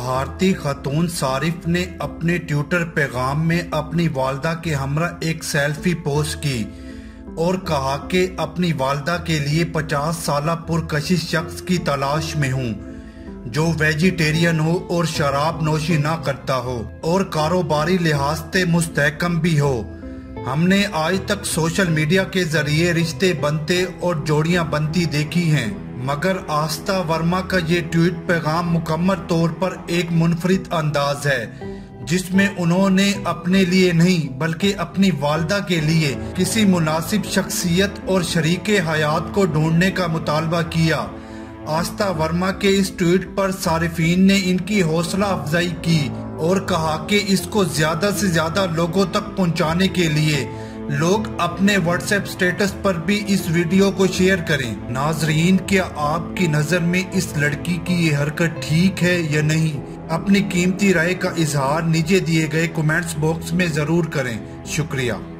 भारतीय खतून सारिफ ने अपने ट्विटर पैगाम में अपनी वालदा के हमरा एक सेल्फी पोस्ट की और कहा कि अपनी वालदा के लिए 50 साल पुरकशिश शख्स की तलाश में हूँ जो वेजिटेरियन हो और शराब नोशी ना करता हो और कारोबारी लिहाज से मुस्तहकम भी हो। हमने आज तक सोशल मीडिया के जरिए रिश्ते बनते और जोड़ियां बनती देखी हैं, मगर आस्था वर्मा का ये ट्वीट पैगाम मुकम्मल तौर पर एक मुनफरिद अंदाज है जिसमें उन्होंने अपने लिए नहीं बल्कि अपनी वालदा के लिए किसी मुनासिब शख्सियत और शरीके हयात को ढूंढने का मुतालबा किया। आस्था वर्मा के इस ट्वीट पर सारिफीन ने इनकी हौसला अफजाई की और कहा कि इसको ज्यादा से ज्यादा लोगों तक पहुंचाने के लिए लोग अपने व्हाट्सएप स्टेटस पर भी इस वीडियो को शेयर करें। नाजरीन, क्या आपकी नज़र में इस लड़की की ये हरकत ठीक है या नहीं? अपनी कीमती राय का इजहार नीचे दिए गए कमेंट्स बॉक्स में ज़रूर करें। शुक्रिया।